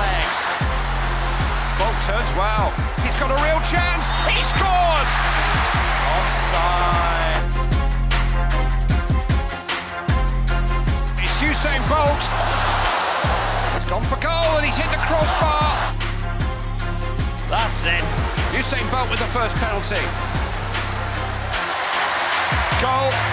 legs. Bolt turns well. He's got a real chance. He scored! Offside. It's Usain Bolt. He's gone for goal and he's hit the crossbar. That's it. Usain Bolt with the first penalty. Goal.